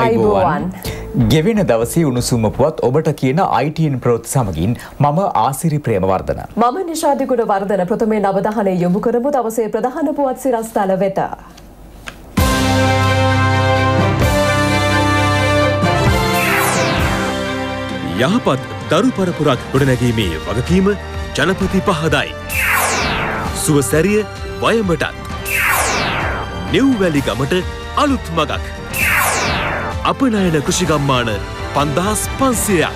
අයිබෝවන් ගෙවෙන දවසේ උණුසුම පුවත් ඔබට කියන ITN ප්‍රවෘත්ති සමගින් මම ආසිරි ප්‍රේමවර්ධන මම නිෂාදි ගුණවර්ධන ප්‍රථමයෙන් අවධානය යොමු කරමු දවසේ ප්‍රධාන පුවත් සිරස්තල වෙත යහපත් දරු පරපුරක් ගොඩනැගීමේ වගකීම ජනපති පහදයි සුවසැරිය වයඹටත් නිව්වැලි ගමට අලුත් මගක් අපනයන කෘෂිගම්මාන 5500ක්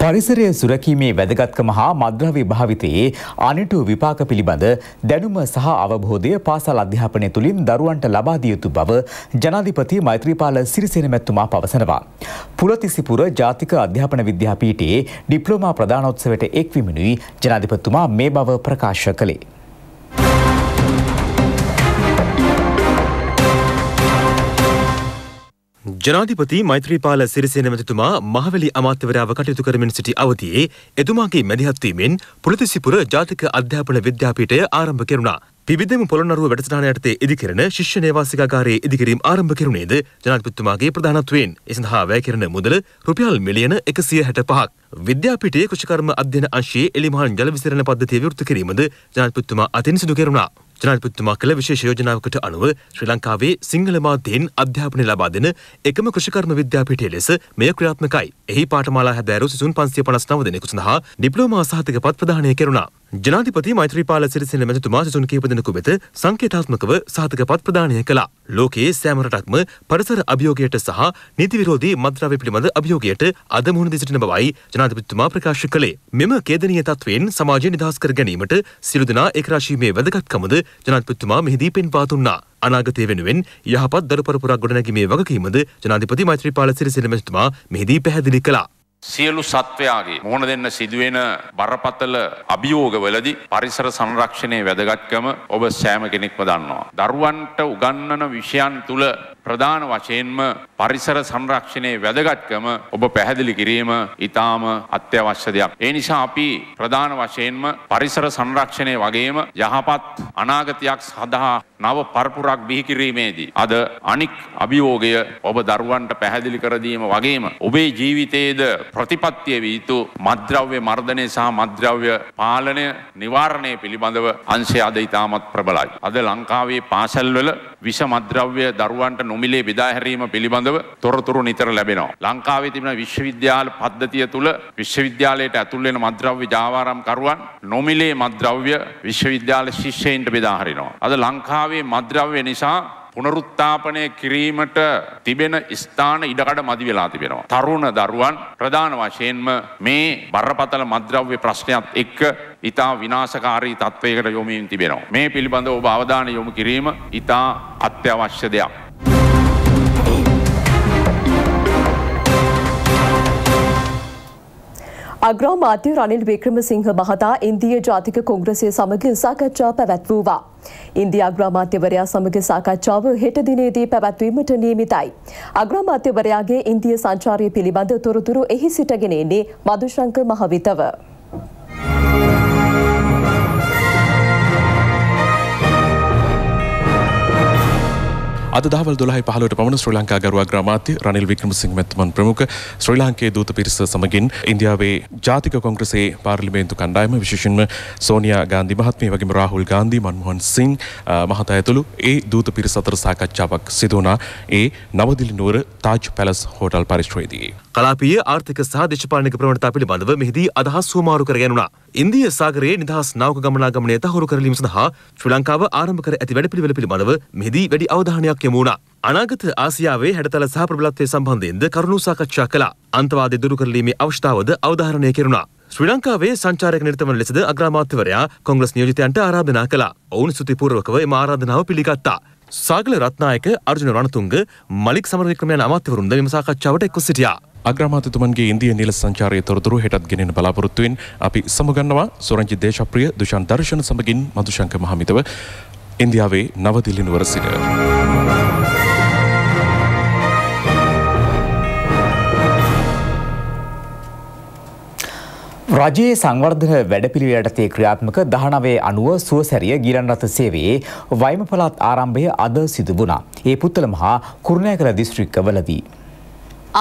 පරිසරය සුරැකීමේ වැදගත්කම හා මද්‍රව්‍ය භාවිතයේ අනිටු විපාක පිළිබඳ දැනුම සහ අවබෝධය පාසල් අධ්‍යාපනය තුළින් දරුවන්ට ලබා දිය යුතු බව ජනාධිපති මෛත්‍රීපාල සිරිසේන මැතිතුමා පවසනවා. පුරතිසිපුර ජාතික අධ්‍යාපන විද්‍යාපීඨයේ ඩිප්ලෝමා ප්‍රදානෝත්සවයට එක්වීමනුයි ජනාධිපතිතුමා මේ බව ප්‍රකාශ කළේ. ජනාධිපති මෛත්‍රීපාල සිරිසේන මැතිතුමා මහවැලි අමාත්‍යවරයාව කටයුතු කරමින් සිටි අවධියේ එතුමාගේ මැදිහත්වීමෙන් පුරතිසිපුර ජාතික අධ්‍යාපන විද්‍යාපීඨය ආරම්භ කෙරුණා. පිබිදෙම පොළොන්නරුව වැඩසටහන යටතේ ඉදිකරන ශිෂ්‍ය නේවාසිකාගාරයේ ඉදිකිරීම ආරම්භ කෙරුණේද ජනාධිපතිතුමාගේ ප්‍රධානත්වයෙන්. ඒ සඳහා වැය කරන මුදල රුපියල් මිලියන 165ක්. විද්‍යාපීඨයේ කෘෂිකර්ම අධ්‍යයන අංශයේ එළිමහන් ජල විසිරණ පද්ධතිය විවෘත කිරීමද ජනාධිපතිතුමා අතින් සිදු කෙරුණා. ජනාධිපතිතුමා කළ විශේෂ යෝජනාවකට අනුව ශ්‍රී ලංකාවේ සිංහල මාධ්‍යයෙන් අධ්‍යාපනය ලබා දෙන එකම කෘෂිකර්ම විද්‍යාපීඨය ලෙස මෙය ක්‍රියාත්මකයි. එහි පාඨමාලා හැදෑරු සිසුන් 559 දෙනෙකු සඳහා ඩිප්ලෝමා සහතික පත් ප්‍රදානය කෙරුණා. ජනාධිපති මෛත්‍රීපාල සිරිසේන මැතිතුමා සිසුන් කිහිප දෙනෙකු වෙත සංකේතාත්මකව සහතික පත් ප්‍රදානය කළා. ලෝකයේ සෑම රටක්ම පරිසර අභියෝගයට සහ නීති විරෝධී මත්ද්‍රව්‍ය පිළිබඳ අභියෝගයට අද මුහුණ දී සිටින බවයි ජනාධිපතිතුමා ප්‍රකාශ කළේ. මෙම ඛේදනීය තත්වයෙන් සමාජය නිදහස් කර ගැනීමට සියලු දෙනා එක්රාශීමේ වැදගත්කමද ජනාධිපතිතුමා මෙහිදී පෙන්වා දුන්නා. අනාගතය වෙනුවෙන් යහපත් දරු පරපුරක් ගොඩනැගීමේ වගකීමද ජනාධිපති මෛත්‍රීපාල සිරිසේන මැතිතුමා මෙහිදී පැහැදිලි කළා. සියලු සත්වයාගේ මුහුණ දෙන්න සිදුවෙන බරපතල අභියෝගවලදී පරිසර සංරක්ෂණයේ වැදගත්කම ඔබ සෑම කෙනෙක්ම දන්නවා. දරුවන්ට උගන්වන විෂයන් තුල ප්‍රධාන වශයෙන්ම පරිසර සංරක්ෂණයේ වැදගත්කම ඔබ පැහැදිලි කිරීම ඉතාම අත්‍යවශ්‍ය දෙයක්. ඒ නිසා අපි ප්‍රධාන වශයෙන්ම පරිසර සංරක්ෂණයේ වගේම යහපත් අනාගතයක් සඳහා නව පරපුරක් බිහි කිරීමේදී අද අනික් අභියෝගය ඔබ දරුවන්ට පැහැදිලි කර දීම වගේම ඔබේ ජීවිතයේදී ප්‍රතිපත්තිය විය යුතු මත්ද්‍රව්‍ය මර්ධනය සහ මත්ද්‍රව්‍ය පාලනය නිවාරණය පිළිබඳව අංශය අද ඉතාමත් ප්‍රබලයි. අද ලංකාවේ පාසල්වල විෂ මත්ද්‍රව්‍ය දරුවන්ට නොමිලේ බෙදා හැරීම පිළිබඳව තොරතුරු නිතර ලැබෙනවා. ලංකාවේ තිබෙන විශ්වවිද්‍යාල පද්ධතිය තුළ විශ්වවිද්‍යාලයට ඇතුල් වෙන මත්ද්‍රව්‍ය ජාවාරම්කරුවන් නොමිලේ මත්ද්‍රව්‍ය විශ්වවිද්‍යාල ශිෂ්‍යයින්ට බෙදා හරිනවා. අද ලංකාවේ මත්ද්‍රව්‍ය නිසා පුනරුත්ථාපනය කිරීමට තිබෙන ස්ථාන ඉඩකඩ මදි වෙලා තිබෙනවා. තරුණ දරුවන් ප්‍රධාන වශයෙන්ම මේ බරපතල මත්ද්‍රව්‍ය ප්‍රශ්නයත් එක්ක ඉතා විනාශකාරී තත්ත්වයකට යොමු වීම තිබෙනවා. මේ පිළිබඳව ඔබ අවධානය යොමු කිරීම ඉතා අත්‍යවශ්‍ය දෙයක්. අග්‍රාමාත්‍ය රනිල් වික්‍රමසිංහ මහතා ඉන්දීය ජාතික කොංග්‍රසය සමග සාකච්ඡා පැවැත්වුවා. ඉන්දිය අග්‍රාමාත්‍යවරයා සමග සාකච්ඡාව හෙට දිනේදී පැවැත්වීමට නියමිතයි. අග්‍රාමාත්‍යවරයාගේ ඉන්දිය සංචාරය පිළිබඳ තොරතුරු එහි සිටගෙන එන්නේ මදුශංක මහවිතව. අද දහවල් 12:15ට පමණ ශ්‍රී ලංකා ගරු අග්‍රාමාත්‍ය රනිල් වික්‍රමසිංහ මැතිතුමන් ප්‍රමුඛ ශ්‍රී ලංකාවේ දූත පිරිස සමගින් ඉන්දියාවේ ජාතික කොංග්‍රසයේ පාර්ලිමේන්තු කණ්ඩායම විශේෂයෙන්ම සෝනියා ගාන්ධි මහත්මිය වගේම රාහුල් ගාන්ධි මන්මෝහන් සිං මහතා ඇතුළු ඒ දූත පිරිස අතර සාකච්ඡාවක් සිදු වුණා. ඒ නවදිල්ලි නුවර තාජ් පැලස් හෝටල් පරිශ්‍රයේදී කලාපීය ආර්ථික සහ දේශපාලනික ප්‍රවණතා පිළිබඳව මෙහිදී අදහස් හුවමාරු කර ගැනුණා. ඉන්දිය සාගරයේ නිදහස් නාවක ගමනාගමනය තහවුරු කරලීම සඳහා ශ්‍රී ලංකාව ආරම්භ කර ඇති වැඩපිළිවෙල පිළිබඳව මෙහිදී වැඩි අවධානයක් යොමු වුණා. අනාගත ආසියාවේ හැඩතල සහ ප්‍රබලත්වය සම්බන්ධයෙන්ද කරුණු සාකච්ඡා කළා. අන්තවාදී දුරු කරලීමේ අවශ්‍යතාවද අවධාරණය කෙරුණා. ශ්‍රී ලංකාවේ සංචාරයක නිරතවන ලෙසද අග්‍රාමාත්‍යවරයා කොංග්‍රස් නියෝජිතයන්ට ආරාධනා කළා. ඔවුන් ස්තුතිපූර්වකව එම ආරාධනාව පිළිගත්තා. සාගල රත්නායක, අර්ජුන රණතුංග, මලික් සමරවික්‍රම යන අමාත්‍යවරුන්ද මෙම සාකච්ඡාවට එක්ව සිටියා. අග්‍රාමාත්‍යතුමන්ගේ ඉන්දිය නිල සංචාරයේ තොරතුරු හෙටත් ගෙනෙන බලාපොරොත්තුවෙන් අපි සමුගන්නවා. සොරංජිත් දේශප්‍රිය, දුෂාන් දර්ශන සමගින් මදුශංක මහමිතව ඉන්දියාවේ නවදිල්ලි නුවර සිට. රජයේ සංවර්ධන වැඩපිළිවෙලට ක්‍රියාත්මක 1990 සුවසැරිය ගිලන්රත සේවයේ වයිම පළාත් ආරම්භය අද සිදු වුණා. ඒ පුත්තලම හා කුරුණෑගල දිස්ත්‍රික්කවලදී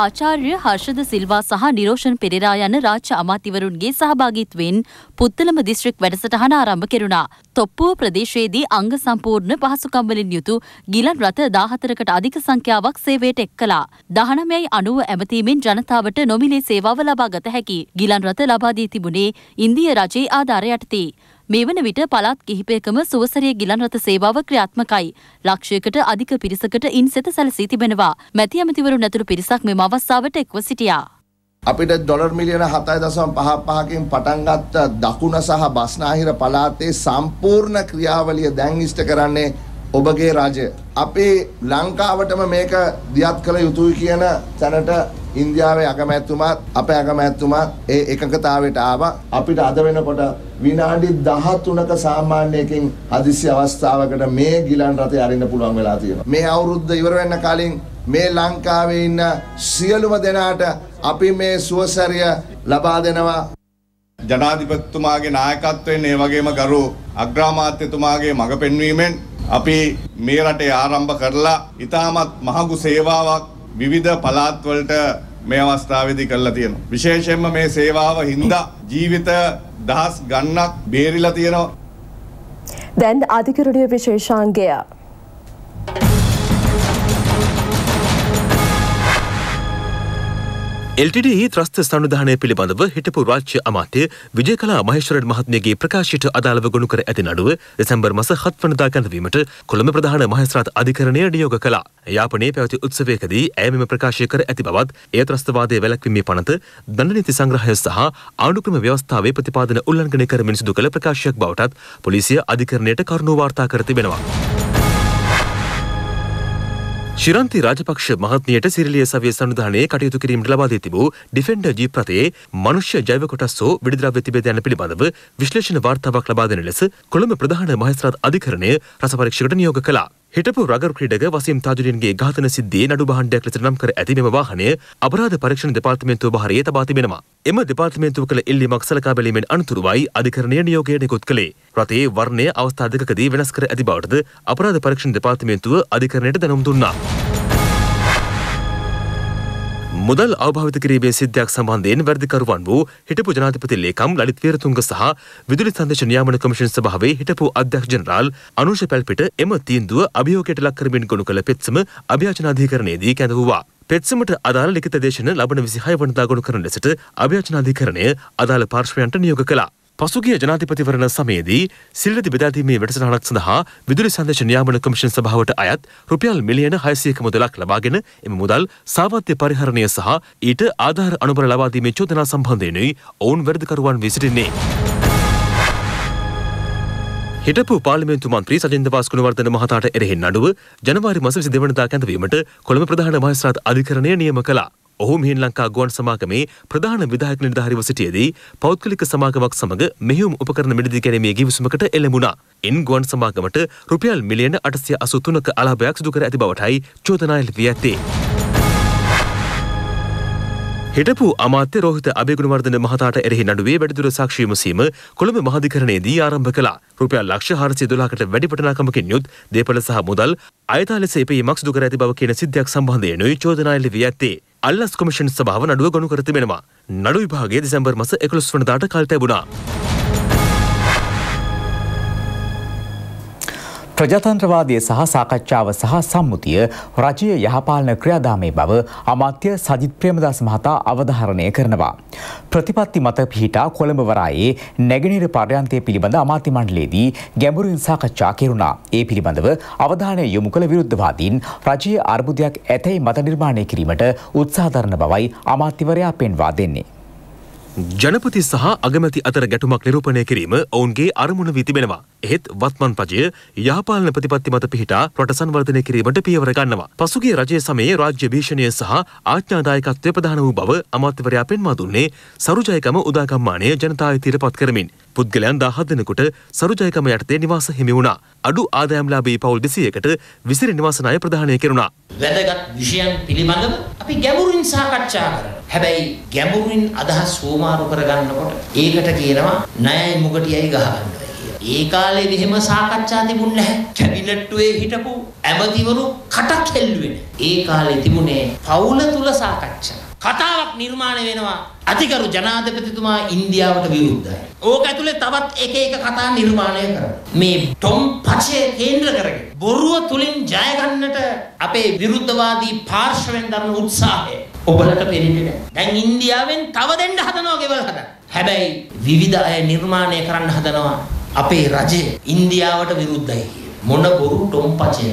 ආචාර්ය හර්ෂද සිල්වා සහ නිරෝෂන් පෙරේරා යන රාජ්‍ය අමාත්‍යවරුන්ගේ සහභාගීත්වයෙන් පුත්තලම දිස්ත්‍රික් වැඩසටහන ආරම්භ කෙරුණා. තොප්පුව ප්‍රදේශයේදී අංග සම්පූර්ණ පහසුකම් වලින් යුතු ගිලන් රථ 14කට අධික සංඛ්‍යාවක් séවයට එක් කළා. 19.90 ඇමතීමෙන් ජනතාවට නොමිලේ සේවාව ලබා ගත හැකි ගිලන් රථ ලබා දී තිබුණේ ඉන්දීය රජයේ ආධාරය යටතේ. මේ වන විට පළාත් කිහිපයකම සුවසරිය ගිලන් රථ සේවාව ක්‍රියාත්මකයි. ලක්ෂයකට අධික පිරිසකට ඉන්සෙත සැලසී තිබෙනවා. මැති ඇමතිවරුන් ඇතුළු පිරිසක් මෙම අවස්ථාවට එක්ව සිටියා. අපිට ඩොලර් මිලියන 7.55 කින් පටන් ගත්ත දකුණ සහ බස්නාහිර පළාතේ සම්පූර්ණ ක්‍රියාවලිය දැන් ඉෂ්ට කරන්නේ ඔබගේ රජය. අපේ ලංකාවටම මේක දියත් කළ යුතුයි කියන තැනට ඉන්දියාවේ අගමැතිතුමාත් අපේ අගමැතිතුමාත් ඒ එකඟතාවයට ආවා. අපිට අද වෙනකොට විනාඩි 13ක සාමාන්‍යයෙන් හදිසි අවස්ථාවකට මේ ගිලන් රථය අරින්න පුළුවන් වෙලා තියෙනවා. මේ අවුරුද්ද ඉවර වෙන්න කලින් මේ ලංකාවේ ඉන්න සියලුම දෙනාට අපි මේ සුවසැරිය ලබා දෙනවා. ජනාධිපතිතුමාගේ නායකත්වයෙන් ඒ වගේම ගරු අග්‍රාමාත්‍යතුමාගේ මඟ පෙන්වීමෙන් අපි මේ රටේ ආරම්භ කරලා ඉතාමත් මහඟු සේවාවක් විවිධ පළාත්වලට මේ අවස්ථාවේදී කරලා තියෙනවා. විශේෂයෙන්ම මේ සේවාව හින්දා ජීවිත දහස් ගණනක් බේරිලා තියෙනවා. දැන් අධිකරණීය විශේෂාංගය. LTDE ත්‍රස්ත සංවිධානය පිළිබඳව හිටපු රාජ්‍ය අමාත්‍ය විජේකලා මහේස්වරන් මහත්මියගේ ප්‍රකාශයට අදාළව ගොනු කර ඇති නඩුව දෙසැම්බර් මාස 7 වනදා කැඳවීමට කොළඹ ප්‍රධාන මහේස්ත්‍රාත් අධිකරණය නියෝග කළා. යාපනයේ පැවති උත්සවයකදී ඇය මෙම ප්‍රකාශය කර ඇති බවත් එය ත්‍රස්තවාදයේ වැළැක්වීමේ පනත දණ්ඩ නීති සංග්‍රහය සහ ආණුක්‍රම ව්‍යවස්ථාවේ ප්‍රතිපාදන උල්ලංඝනය කරමින් සිදු කළ ප්‍රකාශයක් බවටත් පොලිසිය අධිකරණයට කරුණු වාර්තා කර තිබෙනවා. ශිරන්ති රාජපක්ෂ මහත්මියට සිරිලිය සවිය සංවිධානයේ කටයුතු කිරීමට ලබා දී තිබූ ඩිෆෙන්ඩර් ජීප් රථයේ මනුෂ්‍ය ජෛව කොටස් හෝ වෙඩිද්‍රව්‍ය තිබේද යන පිළිබඳව විශ්ලේෂණ වාර්තාවක් ලබා දෙන ලෙස කොළඹ ප්‍රධාන මහේස්ත්‍රාත් අධිකරණය රස පරීක්ෂකට නියෝග කළා. හිටපු රගර් ක්‍රීඩක වසීම් තාජුදීන්ගේ ඝාතන සිද්ධියේ නඩු භාණ්ඩයක් ලෙස නම් කර ඇති මෙම වාහනය අපරාධ පරීක්ෂණ දෙපාර්තමේන්තුව බහරයේ තබා තිබෙනවා. එම දෙපාර්තමේන්තුව කළ ඉල්ලීමක් සලකා බැලීමෙන් අනතුරුවයි අධිකරණය නියෝගය නිකුත් කළේ. රටේ වර්ණය අවස්ථා දෙකකදී වෙනස් කර ඇති බවටද අපරාධ පරීක්ෂණ දෙපාර්තමේන්තුව අධිකරණයට දැනුම් දුන්නා. මුදල් අවභාවිත කිරීමේ සිද්ධියක් සම්බන්ධයෙන් වැඩිකරුවන් වූ හිටපු ජනාධිපති ලේකම් ලලිත් වීරතුංග සහ විදුලි සංදේශ නියාමන කොමිෂන් සභාවේ හිටපු අධ්‍යක්ෂ ජනරාල් අනුෂ පැල්පිට එම තීන්දුව අභියෝගයට ලක් කරමින් ගොනු කළ පෙත්සම අභියාචනාධිකරණයේදී කැඳවුවා. පෙත්සමට අදාළ ලිඛිත දේශන ලබන 26 වනදා ගොනු කරන ලෙසට අභියාචනාධිකරණය අදාළ පාර්ශ්වයන්ට නියෝග කළා. පසුගිය ජනාධිපතිවරණ සමයේදී සිල්ලති බෙදාදීමේ වැඩසටහනක් සඳහා විදුලි සංදේශ නියාමන කොමිෂන් සභාවට අයත් රුපියල් මිලියන 600ක මුදලක් ලබාගෙන එම මුදල් සාවද්‍ය පරිහරණය සහ ඊට ආධාර අනුබර ලබා දීමේ චෝදනා සම්බන්ධයෙන්යි ඔවුන් වැඩිකරුවන් වී සිටින්නේ. හිටපු පාර්ලිමේන්තු මන්ත්‍රී සජින්ද වාස්කුණවර්ධන මහතාට එරෙහින් නඩුව ජනවාරි මාස 22 වනදා කැඳවීමට කොළඹ ප්‍රධාන මහේස්ත්‍රාත් අධිකරණය නියම කළා. ඔහු මෙහි ලංකා ගුවන් සමාගමේ ප්‍රධාන විධායක නිලධාරීව සිටියේදී පෞද්ගලික සමාගමක් සමග මෙහෙයුම් උපකරණ මිලදී ගැනීමේ ගිවිසුමකට එළඹුණා. ඉන් ගුවන් සමාගමට රුපියල් මිලියන 883ක අලාභයක් සිදු කර ඇති බවටයි චෝදනා එල්ල වී ඇත්තේ. හිටපු අමාත්‍ය රෝහිත අබේගුණවර්ධන මහතාට එරෙහි නඩුවේ වැඩිදුර සාක්ෂි විමසීම කොළඹ මහාධිකරණයේදී ආරම්භ කළා. රුපියල් ලක්ෂ 412කට වැඩි වටිනාකමකින් යුත් දේපළ සහ මුදල් අයථා ලෙස එපීමක් සිදු කර ඇති බව කියන සිද්ධියක් සම්බන්ධයෙන් චෝදනා එල්ල වී ඇත්තේ. අල්ලස් කොමිෂන් සභාව නඩුව ගොනු කර තිබෙනවා. නඩු විභාගයේ දෙසැම්බර් මාස 11 වනදාට කල් තිබුණා. ප්‍රජාතන්ත්‍රවාදය සහ සාකච්ඡාව සහ සම්මුතිය රජයේ යහපාලන ක්‍රියාදාමයේ බව අමාත්‍ය සජිත් ප්‍රේමදාස මහතා අවධාරණය කරනවා. ප්‍රතිපත්ති මත පිහිටා කොළඹ වරායේ නැගෙනහිර පර්යන්තය පිළිබඳ අමාත්‍ය මණ්ඩලයේදී ගැඹුරින් සාකච්ඡා කෙරුණා. ඒ පිළිබඳව අවධානය යොමු කළ විරුද්ධවාදීන් රජයේ අර්බුදයක් ඇතැයි මත නිර්මාණය කිරීමට උත්සාහ දරන බවයි අමාත්‍යවරයා පෙන්වා දෙන්නේ. ජනපති සහ අගමැති අතර ගැටුමක් නිරූපණය කිරීම ඔවුන්ගේ අරමුණ වී තිබෙනවා. එහෙත් වත්මන් පජය යහපාලන ප්‍රතිපත්ති මත පිහිටා රට සංවර්ධනය කිරීමට පියවර ගන්නවා. පසුගිය රජයේ සමයේ රාජ්‍ය භීෂණය සහ ආඥාදායකත්වය ප්‍රධාන වූ බව අමාත්‍යවරයා පෙන්වා දුන්නේ සරුජයකම උදාගම්මානය ජනතා අයිතියට පත් කරමින්. පුද්ගලයන් 17 දෙනෙකුට සරුජයකම යටතේ නිවාස හිමි වුණා. අඩු ආදායම්ලාභී පවුල් 21කට විසිරි නිවාස ණය ප්‍රදානය කෙරුණා. වැදගත් විෂයන් පිළිබඳව අපි ගැඹුරින් සාකච්ඡා කරනවා. හැබැයි ගැඹුරින් අදහස් හොමාරු කරගන්නකොට ඒකට කියනවා ණයයි මුගටියයි ගහගන්න. ඒ කාලේ මෙහෙම සාකච්ඡා තිබුණ නැහැ. කැබිනට්ටුවේ හිටපු ඇමතිවරු කටක් හෙල්ලුවේ. ඒ කාලේ තිබුණේ පවුල තුල සාකච්ඡා. කතාවක් නිර්මාණය වෙනවා අධිකරු ජනාධිපතිතුමා ඉන්දියාවට විරුද්ධයි. ඕක ඇතුලේ තවත් එක එක කතා නිර්මාණය කරනවා. මේ ටොම් පචේ කේන්ද්‍ර කරගෙන බොරුව තුලින් ජය ගන්නට අපේ විරුද්ධවාදී පාර්ශවෙන් දරන උත්සාහය ඔබලට පේන්නේ නැහැ. දැන් ඉන්දියාවෙන් තව දෙන්න හදනවා ගෙවල් හදන්න. හැබැයි විවිධ අය නිර්මාණය කරන්න හදනවා. අපේ රජය ඉන්දියාවට විරුද්ධයි කියන මොන බොරු ටොම්පචය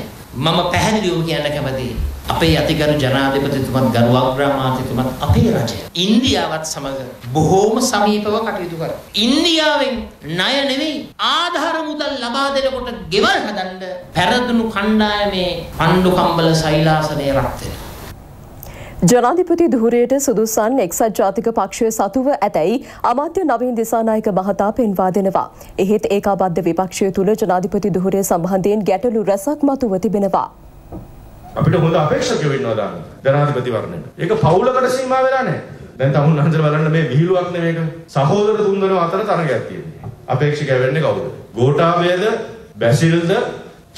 මම පැහැදිලිව කියන්න කැමති අපේ අතිගරු ජනාධිපතිතුමත් ගරුවග්‍රහ මාත්‍යතුමත් අපේ රජය ඉන්දියාවත් සමග බොහෝම සමීපව කටයුතු කරා. ඉන්දියාවෙන් ණය නෙවෙයි ආධාර මුදල් ලබා දෙනකොට ගෙවල් හදන්න පෙරදුණු කණ්ඩායමේ පණ්ඩු කම්බල සෛලාසනේ රත් වෙනවා. ජනාධිපති ධුරයට සුදුසන් එක්සත් ජාතික පක්ෂය සතුව ඇතැයි අමාත්‍ය නවීන් දිසානායක මහතා පෙන්වා දෙනවා. එහෙත් ඒකාබද්ධ විපක්ෂය තුළ ජනාධිපති ධුරය සම්බන්ධයෙන් ගැටලු රැසක් මතුව තිබෙනවා. අපිට හොඳ අපේක්ෂකයෝ ඉන්නවා දාන්න ජනාධිපතිවරණයට. ඒක පවුලකට සීමා වෙලා නැහැ. දැන් තමුන්හන්තර බලන්න මේ විහිළුවක් නෙමේක. සහෝදර තුන්දෙනා අතර තරගයක් තියෙනවා. අපේක්ෂකයා වෙන්නේ කවුද? ගෝඨාභයද, බැසිල්ද,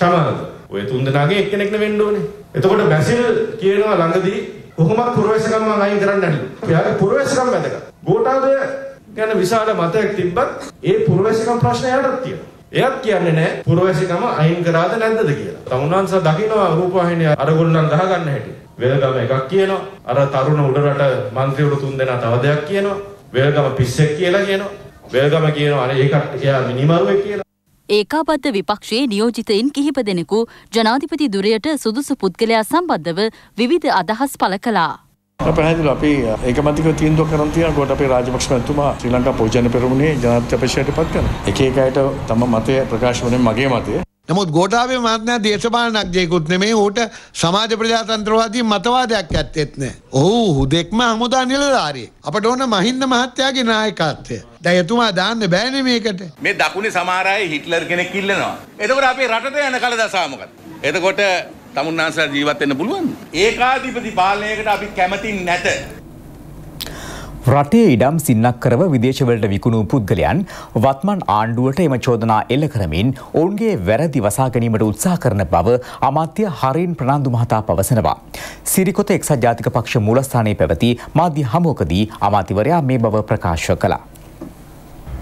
චමනද. ඔය තුන්දෙනාගේ එක්කෙනෙක් වෙන්න ඕනේ. එතකොට බැසිල් කියනවා ළඟදී කොහොමද පුරවැසිකම් මම අයින් කරන්න ඇති. එයාගේ පුරවැසිකම් වැදගත්. ගෝඨාභය ගැන විශාල මතයක් තිබ්බත් ඒ පුරවැසිකම් ප්‍රශ්නය යටත් තියෙනවා. එයාත් කියන්නේ නැහැ පුරවැසිකම අයින් කරාද නැද්දද කියලා. තමුන්වංශ දකින්නවා රූපවාහිනිය අරගොල්ලන් ගහගන්න හැටි. වෙලගම එකක් කියනවා. අර තරුණ උඩරට മന്ത്രിවරු තුන්දෙනා තව දෙයක් කියනවා. වෙලගම පිස්සෙක් කියලා කියනවා. වෙලගම කියනවා අනේ ඒකට එයා මිනිමරුවෙක් කියලා. ඒකාබද්ධ විපක්ෂයේ නියෝජිතයින් කිහිප දෙනෙකු ජනාධිපති දුරයට සුදුසු පුද්ගලයා සම්බන්ධව විවිධ අදහස් පළ කළා. පැහැදිලිව අපි ඒකමතික තීන්දුවක් කරන් තියෙන කොට අපේ රාජපක්ෂ මැතිතුමා ශ්‍රී ලංකා පෝෂණය පෙරමුණේ ජනාධිපතිවරයාට පත් කරනවා. එක එක අයට තම මතය ප්‍රකාශ වන මගේ මතය. නමුත් ගෝඨාභය මහත්මයා දේශපාලනඥයෙකුත් නෙමෙයි. ඌට සමාජ ප්‍රජාතන්ත්‍රවාදී මතවාදයක් ඇත්තෙත් නෑ. ඔහු හුදෙක්ම හමුදා නිලධාරියෙක්. අපට ඕන මහින්ද මහත්තයාගේ නායකත්වය. දැන් එතුමා දාන්න බෑනේ මේකට. මේ දකුණේ සමහර අය හිට්ලර් කෙනෙක් ඉල්ලනවා. එතකොට අපේ රටට යන කල දසාව මොකද? එතකොට තමුන්නාන්සලා ජීවත් වෙන්න පුළුවන්ද? ඒකාධිපති පාලනයකට අපි කැමති නැත. රටේ ඉඩම් සින්නක්කරව විදේශවලට විකුණු පුද්ගලයන් වත්මන් ආණ්ඩුවට එම චෝදනා එල්ල කරමින් ඔවුන්ගේ වැරදි වසා ගැනීමට උත්සාහ කරන බව අමාත්‍ය හරින් ප්‍රනාන්දු මහතා පවසනවා. සිරිකොත එක්සත් ජාතික පක්ෂ මූලස්ථානයේ පැවති මාධ්‍ය හමුවකදී අමාත්‍යවරයා මේ බව ප්‍රකාශ කළා.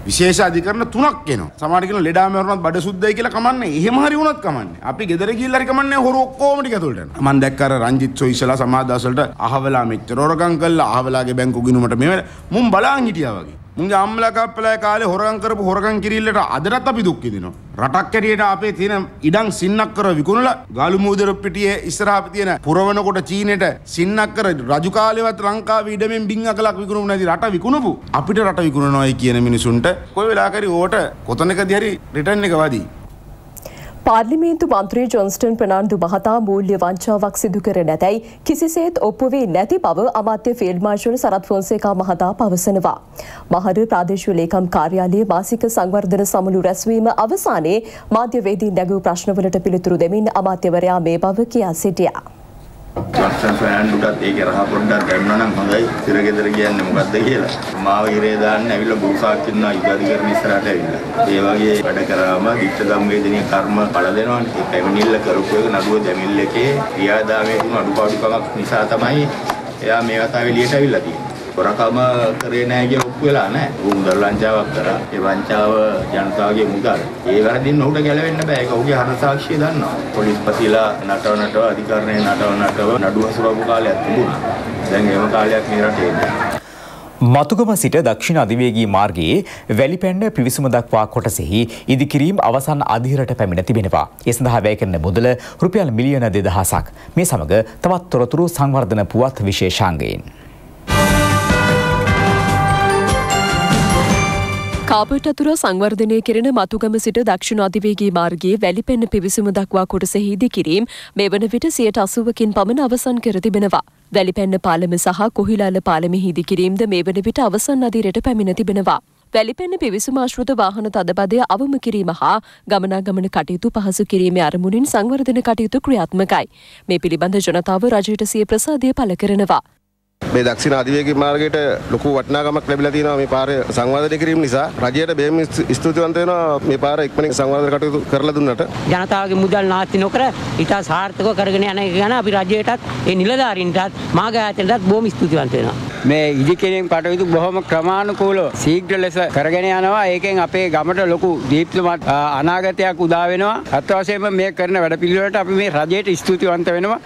විශේෂ අධිකරණ 3ක් එනවා. සමහර කෙනා ලෙඩාම වුණත් බඩ සුද්දයි කියලා කමන්නේ. එහෙම හරි වුණත් කමන්නේ. අපි ගෙදර ගිහිල්ලා හරි කමන්නේ හොර ඔක්කොම ටික ඇතුළට යනවා. මම දැක්ක අර රංජිත් සොයිසලා සමාදාස වලට අහවලා මෙච්චර හොරගම් කළා. අහවලාගේ බැංකු ගිණුමට මේ මුම් බලාන් හිටියා වගේ. මුන්ගේ අම්මලා කප්පලා කාලේ හොරගම් කරපු හොරගම් කිරිල්ලට අදටත් අපි දුක් විඳිනවා. රටක් ඇරියට අපේ තියෙන ඉඩම් සින්නක්කර විකුණලා ගාලු මූදර පිටියේ ඉස්සරහා තියෙන පුරවනකොට චීනෙට සින්නක්කර රජු කාලේවත් ලංකාවේ ඉඩමෙන් බින් අකලක් විකුණුමු නැති රට විකුණපු අපිට රට විකුණනවායි කියන මිනිසුන්ට කොයි වෙලාවකරි ඕට කොතනකදී හරි රිටර්න් එක වදී. පාර්ලිමේන්තු මන්ත්‍රී ජොන්ස්ටන් ප්‍රනාන්දු මහතා මූල්‍ය වංචාවක් සිදු කර නැතැයි කිසිසේත් ඔප්පු වී නැති බව අමාත්‍ය ෆීල්ඩ් මාර්ෂල් සරත් ෆොන්සේකා මහතා පවසනවා. මහර ප්‍රාදේශීය ලේකම් කාර්යාලයේ මාසික සංවර්ධන සමුළු රැස්වීම අවසානයේ මාධ්‍යවේදීන් නැගූ ප්‍රශ්නවලට පිළිතුරු දෙමින් අමාත්‍යවරයා මේ බව කියා සිටියා. ලක්ෂණ ෆෑන් උඩත් ඒක රහ පොඩ්ඩක් ගන්නවා නම් හොඳයි. සිරගෙදර කියන්නේ මොකද්ද කියලා. මාව ඉරේ දාන්න ඇවිල්ලා බුසාක් ඉන්නවා ඉදාධිකරණ ඉස්සරහට ඇවිල්ලා. ඒ වගේ වැඩ කරාම වික්ෂ සංවේදනීය කර්ම පළ දෙනවනේ. ඒ පැමිණිල්ල කරපු එක නඩුව දෙමිල් එකේ ක්‍රියාදාමයේ තුන අඩුපාඩුකමක් නිසා තමයි එයා මේ වතාව එළියට ඇවිල්ලා තියෙන්නේ. හොරකම කරේ නැහැ කියලා ඔප්පු වෙලා නැහැ. ඌ මුදල් වංචාවක් කරා. ඒ වංචාව ජනතාවගේ මුදල්. ඒ වරදින්න ඌට ගැලවෙන්න බෑ. ඒක ඌගේ හර සාක්ෂිය දන්නවා. පොලිස්පතිලා නටවනටව අධිකරණයේ නටවනටව නඩුව හසුරවපු කාලයක් තිබුණා. දැන් ඒව කාලයක් මේ රටේ නැහැ. මතුගම සිට දක්ෂිණ අධිවේගී මාර්ගයේ වැලිපැන්න පිවිසුම දක්වා කොටසෙහි ඉදිකිරීම් අවසන් අධිරට පැමිණ තිබෙනවා. ඒ සඳහා වැය කරන මුදල රුපියල් මිලියන 2000ක්. මේ සමග තවත් තොරතුරු සංවර්ධන පුවත් විශේෂාංගයෙන්. කාබට් අතුර සංවර්ධනය කෙරෙන මතුගම සිට දක්ෂිණ අධිවේගී මාර්ගයේ වැලිපැන්න පිවිසුම දක්වා කොටසෙහි ඉදිකිරීම් මේ වන විට 80%කින් පමණ අවසන් කර තිබෙනවා. වැලිපැන්න පාලම සහ කොහිලාල පාලමෙහි ඉදිකිරීම්ද මේ වන විට අවසන් අදියරට පැමිණ තිබෙනවා. වැලිපෙන පිවිසුමාශ්‍රිත වාහන තදබදය අවම කිරීම හා ගමනාගමන කටයුතු පහසු කිරීමේ අරමුණින් සංවර්ධන කටයුතු ක්‍රියාත්මකයි. මේ පිළිබඳ ජනතාව රජයට සිය ප්‍රසාදය පළ කරනවා. මේ දක්ෂිණ අධිවේගී මාර්ගයට ලොකු වටිනාකමක් ලැබිලා තියෙනවා. මේ පාරේ සංවර්ධනය කිරීම නිසා රජයට බෙහෙම ස්තුතිවන්ත වෙනවා. මේ පාර එක්මනින් සංවර්ධන කටයුතු කරලා දුන්නට ජනතාවගේ මුදල් නාස්ති නොකර ඊට සාර්ථකව කරගෙන යන එක ගැන අපි රජයටත් ඒ නිලධාරීන්ටත් මාඝායතනටත් බොහොම ස්තුතිවන්ත වෙනවා. මේ ඉදිකිරීම කටයුතු බොහොම ක්‍රමානුකූලව ශීඝ්‍ර ලෙස කරගෙන යනවා. ඒකෙන් අපේ ගමට ලොකු දීප්තිමත් අනාගතයක් උදා වෙනවා. අත්වශයෙන්ම මේ කරන වැඩපිළිවෙලට අපි මේ රජයට ස්තුතිවන්ත වෙනවා.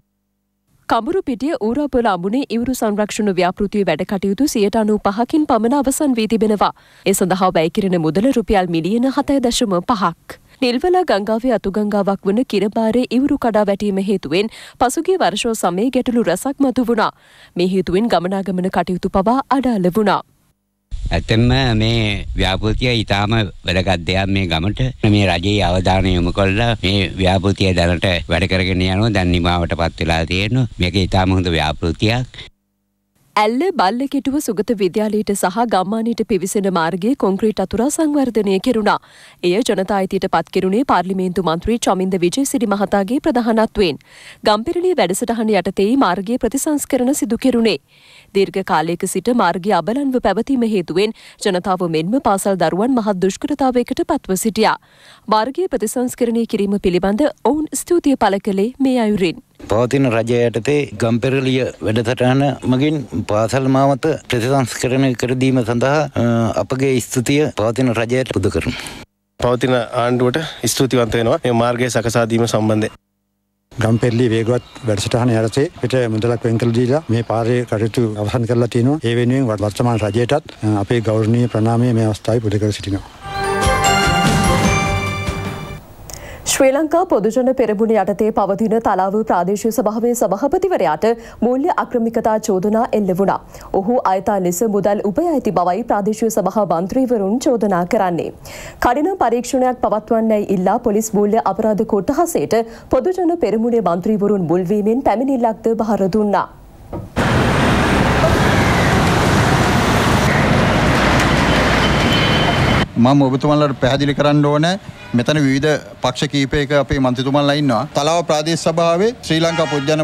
කඹුරුපිටිය ඌරාපොළ අඹුනේ ඉවුරු සංරක්ෂණ ව්‍යාපෘතියේ වැඩ කටයුතු 95%කින් පමණ අවසන් වී තිබෙනවා. ඒ සඳහා වැය කිරීම මුදල රුපියල් මිලියන 7.5ක්. නිල්වලා ගංගාවේ අතුගංගාවක් වන කිරබාරේ ඉවුරු කඩා වැටීම හේතුවෙන් පසුගිය වර්ෂෝ සමයේ ගැටලු රැසක් මතුවුණා. මේ හේතුවෙන් ගමනාගමන කටයුතු පවා අඩාල වුණා. ඇත්තම මේ ව්‍යාපෘතිය ඉතාම වැදගත් දෙයක් මේ ගමට. මේ රජයේ අවධානය යොමු කරලා මේ ව්‍යාපෘතිය දැනට වැඩ කරගෙන යනවා. දැන් නිමාවටපත් වෙලා තියෙනවා. මේක ඉතාම හොඳ ව්‍යාපෘතියක්. ඇල්ල බල්ලකෙටුව සුගත විද්‍යාලයට සහ ගම්මානයට පිවිසෙන මාර්ගයේ කොන්ක්‍රීට් අතුරා සංවර්ධනය කෙරුණා. එය ජනතා අයිතියට පත් කෙරුණේ පාර්ලිමේන්තු මන්ත්‍රී චමින්ද විජේසිරි මහතාගේ ප්‍රධානත්වයෙන්. ගම්පිරණිය වැඩසටහන යටතේ මාර්ගයේ ප්‍රතිසංස්කරණ සිදු කෙරුණේ. දීර්ඝ කාලයක සිට මාර්ගය අබලන්ව පැවතීම හේතුවෙන් ජනතාව මෙන්ම පාසල් දරුවන් මහත් දුෂ්කරතාවයකට පත්ව සිටියා. මාර්ගයේ ප්‍රතිසංස්කරණය කිරීම පිළිබඳ ඔවුන් ස්තුතිය පළ කළේ මේ අයුරින්. පවතින රජය යටතේ ගම්පෙරළිය වැඩසටහන මගින් පාසල් මාවත ප්‍රතිසංස්කරණය කර දීම සඳහා අපගේ ස්තුතිය පවතින රජයට පුද කරමු. පවතින ආණ්ඩුවට ස්තුතිවන්ත වෙනවා මේ මාර්ගය සකසා දීම සම්බන්ධයෙන්. ගම්පෙරළි වේගවත් වැඩසටහන යටතේ පිට මුදලක් වෙන් කළ දීලා මේ පාරේ කටයුතු අවසන් කරලා තිනවා. ඒ වෙනුවෙන් වර්තමාන රජයටත් අපේ ගෞරවනීය ප්‍රණාමය මේ අවස්ථාවේ පුද කර සිටිනවා. ශ්‍රී ලංකා පොදුජන පෙරමුණ යටතේ පවතින තලාව ප්‍රාදේශීය සභාවේ සභාපතිවරයාට මූල්‍ය අක්‍රමිකතා චෝදනා එල්ල වුණා. ඔහු අයථා ලෙස මුදල් උපයා ඇති බවයි ප්‍රාදේශීය සභා මන්ත්‍රීවරුන් චෝදනා කරන්නේ. කඩිනම් පරීක්ෂණයක් පවත්වන්නයි ඉල්ලා පොලිස් මූල්‍ය අපරාධ කොටහසේට පොදුජන පෙරමුණේ මන්ත්‍රීවරුන් මුල් වීමෙන් පැමිණිල්ලක්ද බහර දුන්නා. මම ඔබතුමාලට පැහැදිලි කරන්න ඕනේ මෙතන විවිධ පක්ෂ කීපයක අපේ මන්ත්‍රීතුමන්ලා ඉන්නවා. තලාව ප්‍රාදේශ සභාවේ ශ්‍රී ලංකා පොදුජන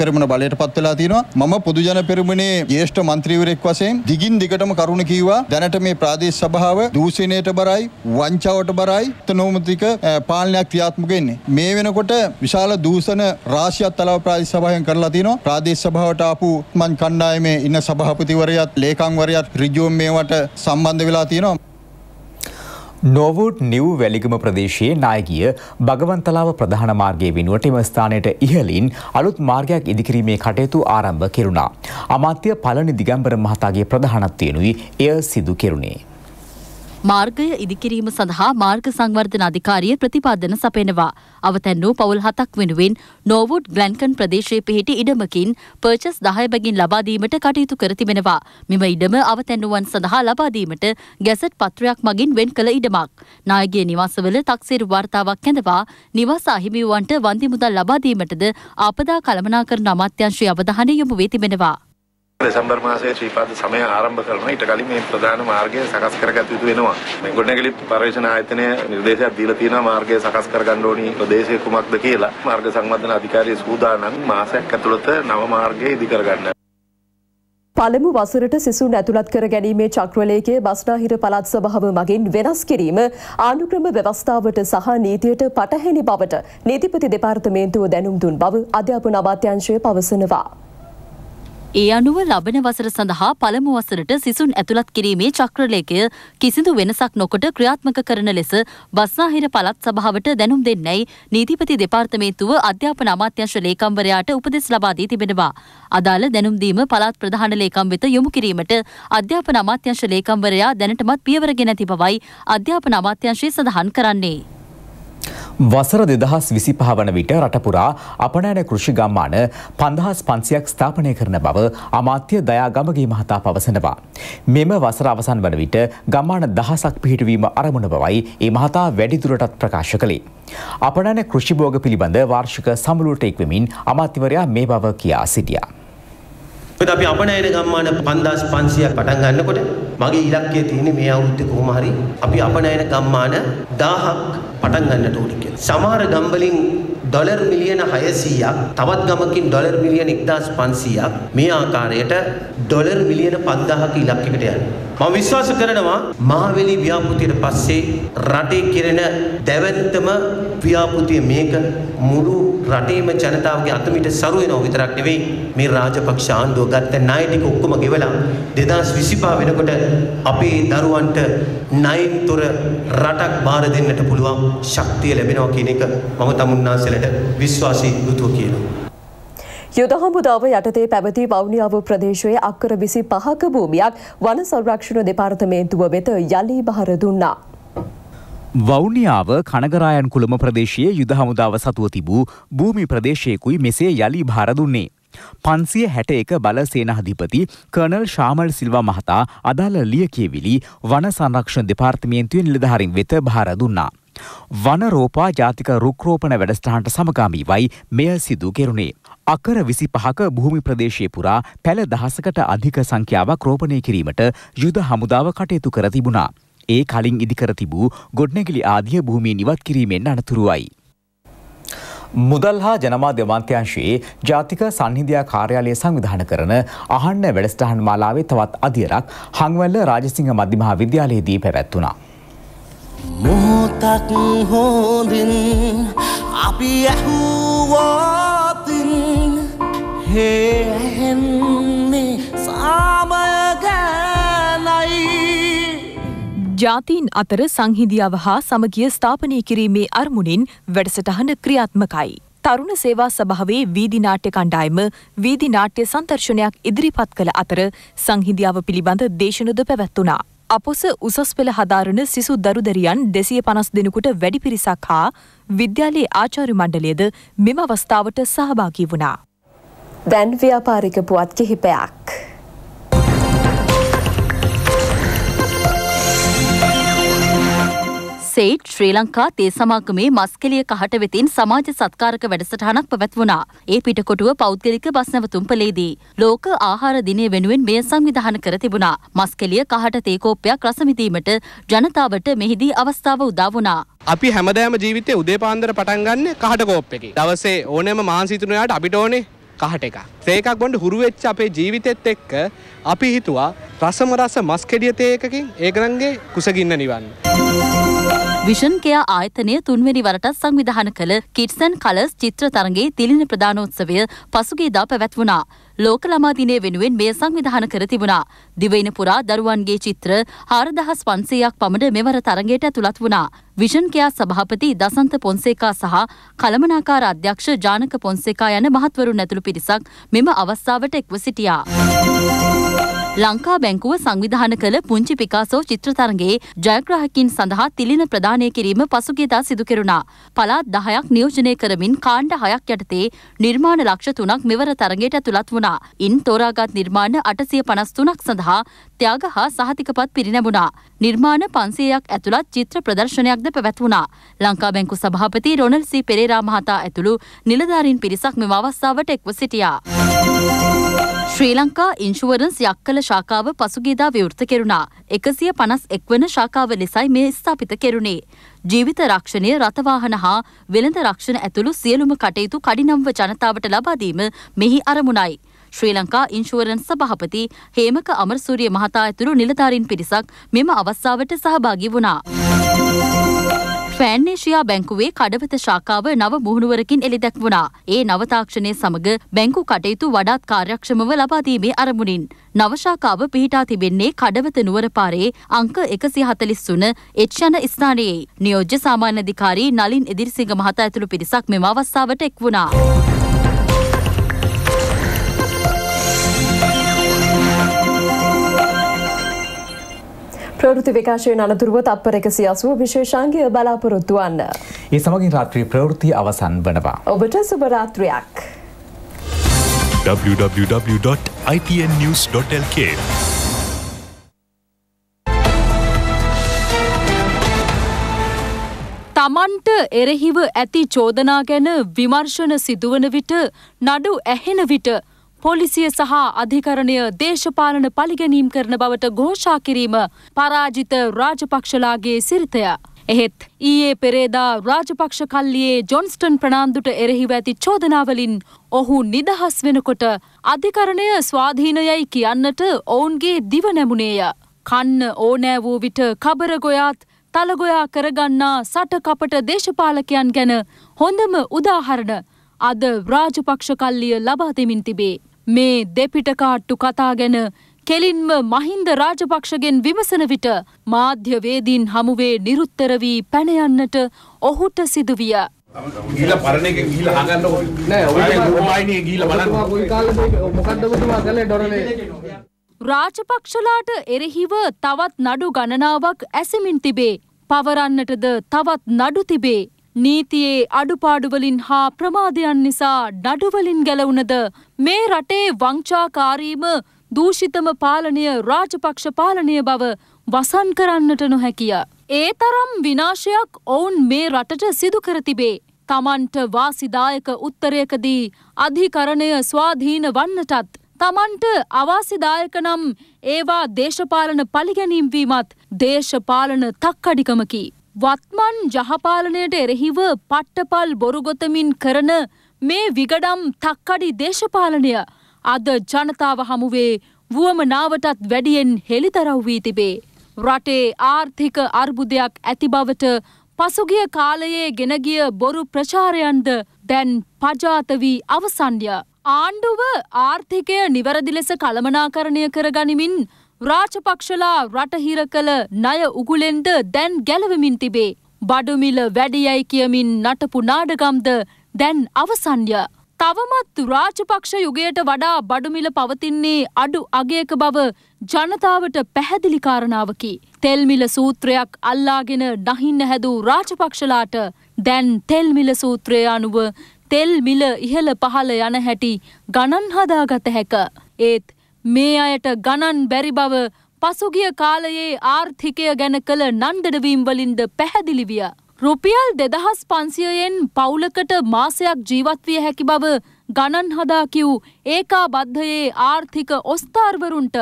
පෙරමුණ බලයටපත් වෙලා තියෙනවා. මම පොදුජන පෙරමුණේ ජ්‍යෙෂ්ඨ මන්ත්‍රීවරයෙක් වශයෙන් දිගින් දිගටම කරුණ කීවා. දැනට මේ ප්‍රාදේශ සභාව දූෂණයට බරයි, වංචාවට බරයි, තනෝමතික පාලනයක් ක්‍රියාත්මක වෙන්නේ. මේ වෙනකොට විශාල දූෂණ රාශියක් තලාව ප්‍රාදේශ සභාවෙන් කරලා තියෙනවා. ප්‍රාදේශ සභාවට ආපු මන් කණ්ඩායමේ ඉන්න සභාපතිවරයාත්, ලේකම්වරයාත් ඍජුවම මේවට සම්බන්ධ වෙලා තියෙනවා. නොවුඩ් නිව් වැලිගම ප්‍රදේශයේ නායකීය භගවන්තලාව ප්‍රධාන මාර්ගයේ වෙනුවට එම ස්ථානයට ඉහළින් අලුත් මාර්ගයක් ඉදිකිරීමේ කටයුතු ආරම්භ කෙරුණා. අමාත්‍ය පළනි දිගම්බර මහතාගේ ප්‍රධානත්වයෙනුයි එය සිදු කෙරුණේ. මාර්ගය ඉදිකිරීම සඳහා මාර්ග සංවර්ධන අධිකාරිය ප්‍රතිපාදන සපයනවා. අවතැන් වූ පවුල් 7ක් වෙනුවෙන් නොවුඩ් ග්ලැන්කන් ප්‍රදේශයේ පිහිටි ඉඩමකින් පර්චස් 10 බැගින් ලබා දීමට කටයුතු කර තිබෙනවා. මෙම ඉඩම අවතැන්වන් සඳහා ලබා දීමට ගැසට් පත්‍රයක් මගින් වෙන් කළ ඉඩමක්. නායකගේ නිවාසවල තක්සේරු වාර්තාවක් කැඳවා නිවාස අහිමිවන්ට වන්දි මුදල් ලබා දීමටද ආපදා කළමනාකරණ අමාත්‍යාංශයේ අවධානය යොමු වී තිබෙනවා. දෙසැම්බර් මාසයේ ශ්‍රීපාද සමය ආරම්භ කරනවා. ඊට කලින් මේ ප්‍රධාන මාර්ගය සකස් කරගත යුතු වෙනවා. මේ ගොඩනැගිලි පර්යේෂණ ආයතනය නිර්දේශයක් දීලා තියෙනවා මාර්ගය සකස් කරගන්න ඕනි ප්‍රදේශය කුමක්ද කියලා. මාර්ග සංවර්ධන අධිකාරිය සූදානම් මාසයක් ඇතුළත නව මාර්ගය ඉදි කරගන්න. පළමු වසරට සිසුන් ඇතුළත් කර ගැනීමේ චක්‍රලේඛයේ බස්නාහිර පළාත් සභාව මගින් වෙනස් කිරීම ආණුක්‍රම ව්‍යවස්ථාවට සහ නීතියට පටහැනි බවට නීතිපති දෙපාර්තමේන්තුව දැනුම් දුන් බව අධ්‍යාපන අමාත්‍යාංශය පවසනවා. ඒ අනුව ලබන වසර සඳහා පළමු වසරට සිසුන් ඇතුළත් කිරීමේ චක්‍රලේඛය කිසිදු වෙනසක් නොකොට ක්‍රියාත්මක කරන ලෙස බස්නාහිර පළාත් සභාවට දැනුම් දෙන්නයි නීතිපති දෙපාර්තමේන්තුව අධ්‍යාපන අමාත්‍යාංශ ලේකම්වරයාට උපදෙස් ලබා දී තිබෙනවා. අදාළ දැනුම් දීම පළාත් ප්‍රධාන ලේකම් වෙත යොමු කිරීමට අධ්‍යාපන අමාත්‍යාංශ ලේකම්වරයා දැනටමත් පියවර ගෙන ඇති බවයි අධ්‍යාපන අමාත්‍යාංශය සඳහන් කරන්නේ. වසර 2025 වන විට රටපුරා අපනෑන කෘෂි ගම්මාන 5500ක් ස්ථාපනය කරන බව අමාත්‍ය දයා ගමගේ මහතා පවසනවා. මෙම වසර අවසන් වන විට ගම්මාන 1000ක් පිහිටවීම අරමුණ බවයි ඒ මහතා වැඩිදුරටත් ප්‍රකාශ කළේ. අපනෑන කෘෂි භෝග පිළිබඳ වාර්ෂික සමුළුවට එක්වමින් අමාත්‍යවරයා මේ බව කියා සිටියා. මොකද අපි අපණයන ගම්මාන 5500ක් පටන් ගන්නකොට මගේ ඉලක්කය තියෙන්නේ මේ අවුරුද්දේ කොහොම හරි අපි අපණයන ගම්මාන 1000ක් පටන් ගන්නට ඕනේ කියලා. සමහර ගම් වලින් ඩොලර් මිලියන 600ක් තවත් ගමකින් ඩොලර් මිලියන 1500ක් මේ ආකාරයට ඩොලර් මිලියන 5000ක ඉලක්කයකට යනවා. මම විශ්වාස කරනවා මහවැලි ව්‍යාපෘතියට පස්සේ රටේ කෙරෙන දැවැන්තම ව්‍යාපෘතිය මේක මුළු රටේම ජනතාවගේ අතමිට සරු වෙනව විතරක් නෙවෙයි මේ රාජපක්ෂ ආණ්ඩුව ගත්ත ණය ටික ඔක්කොම ගෙවලා 2025 වෙනකොට අපේ දරුවන්ට ණයින්තර රටක් බාර දෙන්නට පුළුවන් ශක්තිය ලැබෙනවා කියන එක මම තමුන්නාසලට විශ්වාසී යුතුව කියනවා. යුද හමුදාව යටතේ පැවති වවුනියාව ප්‍රදේශයේ අක්කර 25ක භූමියක් වන සංරක්ෂණ දෙපාර්තමේන්තුව වෙත යලි බහර දුන්නා. වවුනියාව කනගරායන් කුලම ප්‍රදේශයේ යුද හමුදාව සතුව තිබූ භූමි ප්‍රදේශයකුයි මෙසේ යලි බහර දුන්නේ. 561 බල සේනාධිපති කර්නල් ශාමල් සිල්වා මහතා අදාළ ලියකියවිලි වන සංරක්ෂණ දෙපාර්තමේන්තුවේ නිලධාරීන් වෙත බහර දුන්නා. වන රෝපා ජාතික රුක්රෝපණ වැඩසටහනට සමගාමීවයි මෙය සිදු කෙරුණේ. අක්කර 25ක භූමි ප්‍රදේශයේ පුරා පැල 1000කට අධික සංඛ්‍යාවක් රෝපණය කිරීමට යුද හමුදාව කටයුතු කර තිබුණා. ඒ කලින් ඉදිකර තිබූ ගොඩනැගිලි ආදිය භූමියෙන් ඉවත් කිරීමෙන් අනතුරුයි. මුදල් හා ජනමාධ්‍ය අමාත්‍යාංශයේ ජාතික සංහිඳියා කාර්යාලය සංවිධානය කරන අහන්න වැඩසටහන් මාලාවේ තවත් අදියරක් හංවැල්ල රාජසිංහ මධ්‍යමහා විද්‍යාලයේදී පැවැත්වුණා. මොහොතක් හොඳින් අපි ඇහුවා ජාතීන් අතර සංහිඳියාව හා සමගිය ස්ථාපනය කිරීමේ අරමුණින් වැඩසටහන ක්‍රියාත්මකයි. තරුණ සේවා සභාවේ වීදි නාට්‍ය කණ්ඩායම වීදි නාට්‍ය සංදර්ශනයක් ඉදිරිපත් කළ අතර සංහිඳියාව පිළිබඳ දේශනද පැවැත්වුණා. අපොස උසස්පෙළ හදාරන සිසු දරුදරියන් 250 දෙනෙකුට වැඩි පිරිසක් හා විද්‍යාලයේ ආචාර්ය මණ්ඩලයද මෙම අවස්ථාවට සහභාගී වුණා. දැන් ව්‍යාපාරික පුවත් කිහිපයක්. සේට් ශ්‍රී ලංකා තේ සමාගමේ මස්කෙලිය කහට වෙතින් සමාජ සත්කාරක වැඩසටහනක් පැවැත්වුණා. ඒ පිටකොටුව පෞද්ගලික බස් නැවතුම් පලේදී ලෝක ආහාර දිනය වෙනුවෙන් මෙය සංවිධානය කර තිබුණා. මස්කෙලිය කහට තේ කෝප්පයක් රස විඳීමට ජනතාවට මෙහිදී අවස්ථාව උදා වුණා. අපි හැමදාම ජීවිතයේ උදේ පාන්දර පටන් ගන්න කහට කෝප්පයකින්. දවසේ ඕනෑම මාංශ ඉතුරුනට අපිට ඕනේ කහට එකක්. තේකක් බොන්න හුරු වෙච්ච අපේ ජීවිතෙත් එක්ක අපි හිතුවා රසම රස මස් කෙඩිය තේ එකකින් ඒගොල්ලන්ගේ කුසගින්න නිවන්න. විෂන් කෙයා ආයතනය තුන්වෙනි වරටත් සංවිධානය කළ කිඩ්ස් ඇන්ඩ් කලර්ස් චිත්‍ර තරඟයේ තිළින ප්‍රදානෝත්සවය පසුගියදා පැවැත්වුණා. ලෝක ළමා දිනය වෙනුවෙන් මෙය සංවිධානය කර තිබුණා. දිවයින පුරා දරුවන්ගේ චිත්‍ර 4500ක් පමණ මෙවර තරඟයට ඇතුළත් වුණා. විෂන් කෙයා සභාපති දසන්ත පොන්සේකා සහ කළමනාකාර අධ්‍යක්ෂ ජානක පොන්සේකා යන මහත්වරුන් ඇතුළු පිරිසක් මෙම අවස්ථාවට එක්ව සිටියා. ලංකා බැංකුව සංවිධානය කළ පුංචි පිකාසෝ චිත්‍ර තරඟයේ ජයග්‍රාහකයින් සඳහා තිළින ප්‍රදානය කිරීම පසුගියදා සිදු කෙරුණා. පළාත් 10ක් නියෝජනය කරමින් කාණ්ඩ 6ක් යටතේ නිර්මාණ ලක්ෂ 3ක් මෙවර තරඟයට ඇතුළත් වුණා. ඉන් තෝරාගත් නිර්මාණ 853ක් සඳහා ත්‍යාග හා සහතිකපත් පිරිනැමුණා. නිර්මාණ 500ක් ඇතුළත් චිත්‍ර ප්‍රදර්ශනයක්ද පැවැත්වුණා. ලංකා බැංකු සභාපති රොනල් සී පෙරේරා මහතා ඇතුළු නිලධාරීන් පිරිසක් මෙම අවස්ථාවට එක්ව සිටියා. ශ්‍රී ලංකා ඉන්ෂුවරන්ස් යක්කල ශාඛාව පසුගියදා විවෘත කෙරුණා. 151 වන ශාඛාව ලෙසයි මේ ස්ථාපිත කෙරුණේ. ජීවිත රක්ෂණය, රථවාහන හා වෙළඳ රක්ෂණ ඇතුළු සියලුම කටයුතු කඩිනම්ව ජනතාවට ලබා දීම මෙහි අරමුණයි. ශ්‍රී ලංකා ඉන්ෂුවරන්ස් සභාපති හේමක අමරසූරිය මහතා ඇතුළු නිලධාරීන් පිරිසක් මෙම අවස්ථාවට සහභාගී වුණා. ෆෑන්නේෂියා බැංකුවේ කඩවත ශාඛාව නව මුහුණුවරකින් එළිදැක්වුණා. ඒ නව තාක්ෂණය සමග බැංකු කටයුතු වඩාත් කාර්යක්ෂමව ලබා දීමේ අරමුණින් නව ශාඛාව පිහිටා තිබෙන්නේ කඩවත නුවර පාරේ අංක 143 එච්.යන ස්ථානයේ. නියෝජ්‍ය සාමාන්‍ය අධිකාරී නලින් එදිරිසිංහ මහතා ඇතුළු පිරිසක් මෙම අවස්ථාවට එක් වුණා. ප්‍රවෘත්ති විකාශයෙන් අනතුරුව තත්පර 180 විශේෂාංගය බලාපොරොත්තු වන්න. ඒ සමගින් රාත්‍රී ප්‍රවෘත්ති අවසන් වනවා. ඔබට සුබ රාත්‍රියක්. www.itnnews.lk තමන්ට එරෙහිව ඇති චෝදනා ගැන විමර්ශන සිදුවන විට නඩු ඇහෙන විට පොලිසිය සහ අධිකරණය දේශපාලන පලිගැනීම් කරන බවට ഘോഷා කිරීම පරාජිත රාජපක්ෂලාගේ සිරිතය. එහෙත් ඊයේ පෙරේදා රාජපක්ෂ කල්ලියේ ජොන්ස්ටන් ප්‍රනාන්දුට එරෙහිව ඇති චෝදනාවලින් ඔහු නිදහස් වෙනකොට අධිකරණය ස්වාධීනයයි කියන්නට ඔවුන්ගේ දිව නැමුණේය. කන්න ඕනෑ වූ විට කබර ගොයාත් තලගොයා කරගන්නා සට කපට දේශපාලකයන් ගැන හොඳම උදාහරණ අද රාජපක්ෂ කල්ලිය ලබා දෙමින් තිබේ. මේ දෙපිට කාට්ටු කතා ගැන කෙලින්ම මහින්ද රාජපක්ෂගෙන් විමසන විට මාධ්‍ය වේදීන් හමුවේ නිරුත්තර වී පැන යන්නට ඔහුට සිදු විය. ගිහිලා පරණ එක ගිහිලා අහගන්න ඕනේ නෑ. ඔය කොයිනේ ගිහිලා බලන්න. කොයි කාලෙද මොකද්ද මෙතුමා කළේ ඩොරනේ? රාජපක්ෂලාට එරෙහිව තවත් නඩු ගණනාවක් ඇසෙමින් තිබේ. පවරන්නටද තවත් නඩු තිබේ. නීතියේ අඩුපාඩුවලින් හා ප්‍රමාදයන් නිසා නඩුවලින් ගැලවුණද මේ රටේ වංචාකාරීම දූෂිතම පාලනය රාජපක්ෂ පාලනය බව වසන් කරන්නට නොහැකිය. ඒ තරම් විනාශයක් ඔවුන් මේ රටට සිදු කර තිබේ. තමන්ට වාසිදායක උත්තරයකදී අධිකරණය ස්වාධීන වන්නටත් තමන්ට අවාසිදායක නම් ඒවා දේශපාලන පලිගැනීම් වීමත් දේශපාලන තක්කඩිකමකි. වත්මන් ජහපාලනයට එරෙහිව පට්ටපල් බොරුගොතමින් කරන මේ විගඩම් තක්කඩි දේශපාලනය අද ජනතාව හමුවේ වුවමනාවටත් වැඩියෙන් හෙළිදරව් වී තිබේ. රටේ ආර්ථික අර්බුදයක් ඇති බවට පසුගිය කාලයේ ගෙනගිය බොරු ප්‍රචාරයන්ද දැන් පජාත වී අවසන්ය. ආණ්ඩුව ආර්ථිකය නිවැරදි ලෙස කළමනාකරණය කරගනිමින් රාජපක්ෂලා රටහිර කළ ණය උගුලෙන්ද දැන් ගැලවෙමින් තිබේ. බඩු මිල වැඩියයි කියමින් නටපු නාඩගම්ද දැන් අවසන්ය. තවමත් රාජපක්ෂ යුගයට වඩා බඩු මිල පවතින්නේ අඩු අගයක බව ජනතාවට පැහැදිලි කාරණාවකි. තෙල් මිල සූත්‍රයක් අල්ලාගෙන නැහින්න හැදූ රාජපක්ෂලාට දැන් තෙල් මිල සූත්‍රය අනුව තෙල් මිල ඉහළ පහළ යන හැටි ගණන් හදාගත හැක. ඒත් මේ අයට ගණන් බැරි බව පසුගිය කාලයේ ආර්ථිකය ගැන කළ නන්දඩවීම් වලින්ද පැහැදිලි විය. රුපියල් 2500න් පවුලකට මාසයක් ජීවත් විය හැකි බව ගණන් හදා කිව් ඒකාබද්ධයේ ආර්ථික ඔස්තාර්වරුන්ට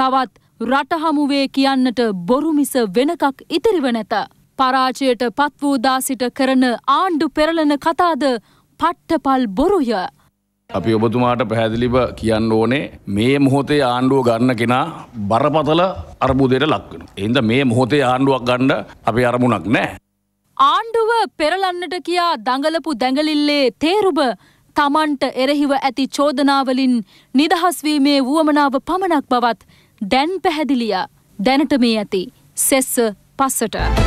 තවත් රට හමුවේ කියන්නට බොරු මිස වෙනකක් ඉතිරිව නැත. පරාජයට පත් වූ දා සිට කරන ආණ්ඩු පෙරලන කතාද පට්ටපල් බොරුය. අපි ඔබතුමාට පැහැදිලිව කියන්න ඕනේ මේ මොහොතේ ආණ්ඩුව ගන්න කෙනා බරපතල අර්බුදයට ලක් වෙනවා. ඒ හින්දා මේ මොහොතේ ආණ්ඩුවක් ගන්න අපේ අරමුණක් නැහැ. ආණ්ඩුව පෙරලන්නට කියා දඟලපු දැඟලිල්ලේ තේරුම තමන්ට එරෙහිව ඇති චෝදනාවලින් නිදහස් වීමේ වුවමනාව පමණක් බවත් දැන් පැහැදිලිය. දැනට මේ ඇති සෙස්ස පස්සට